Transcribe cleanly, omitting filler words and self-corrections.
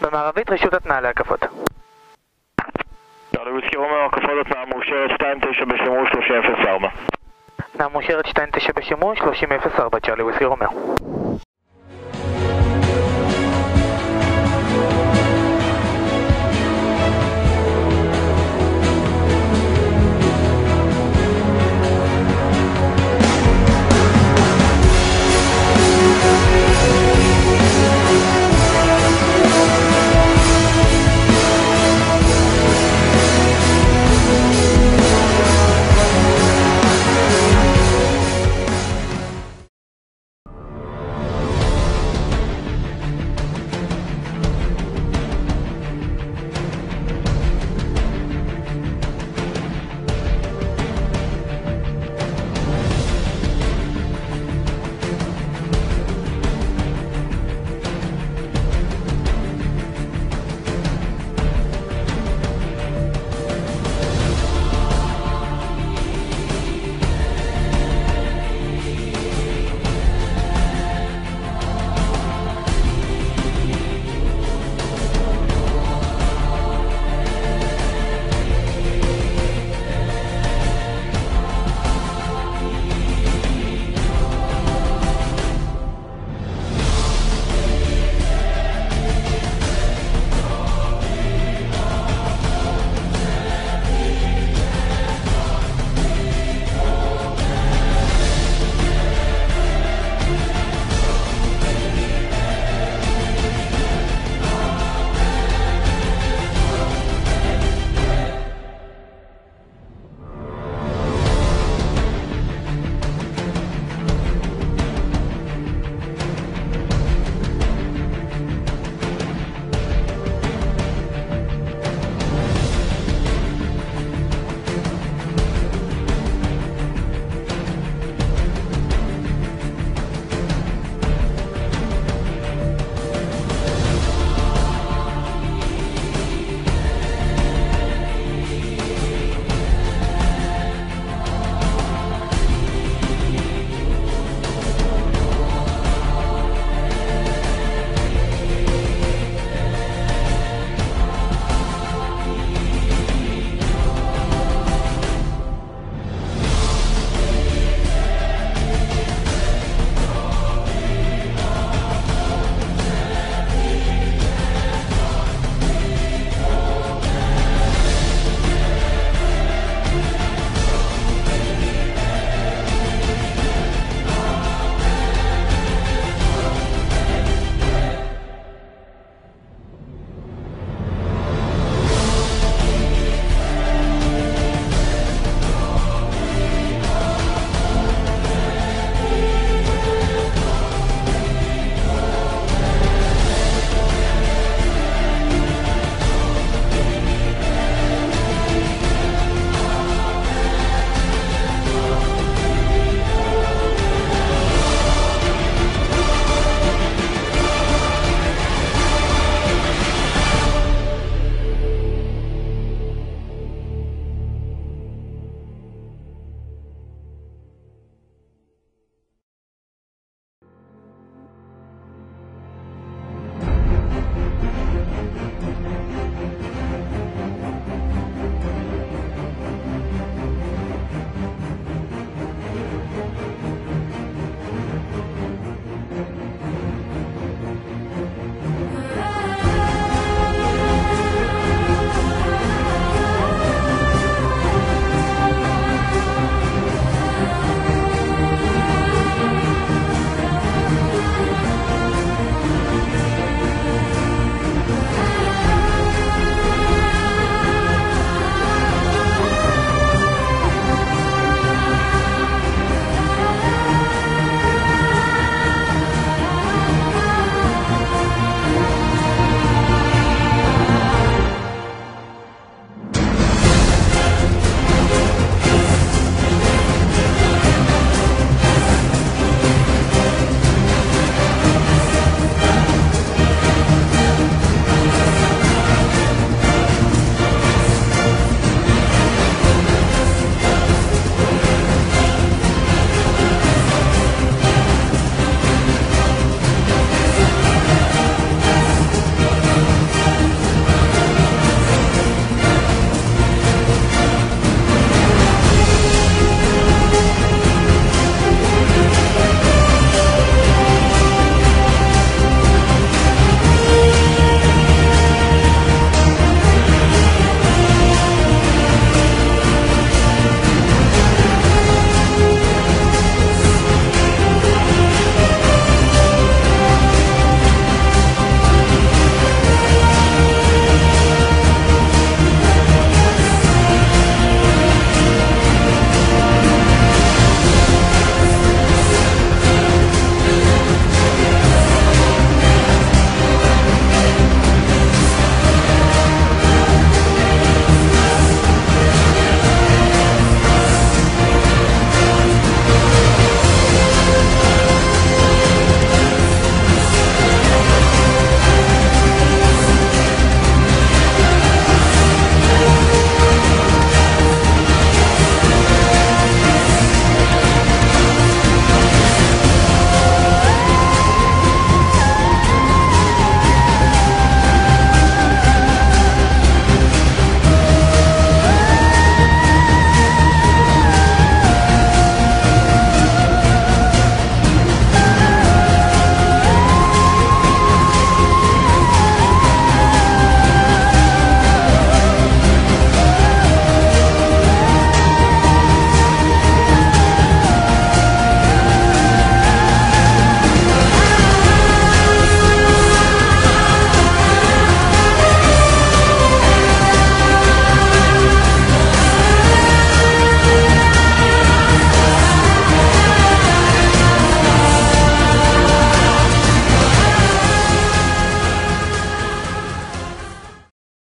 במערבית רשות התנעה להקפות. יאללה, וויסקי רומא, הקפות התנעה מאושרת 29 בשימוש 3004. התנעה מאושרת 29 בשימוש 3004, צ'רלי וויסקי רומא.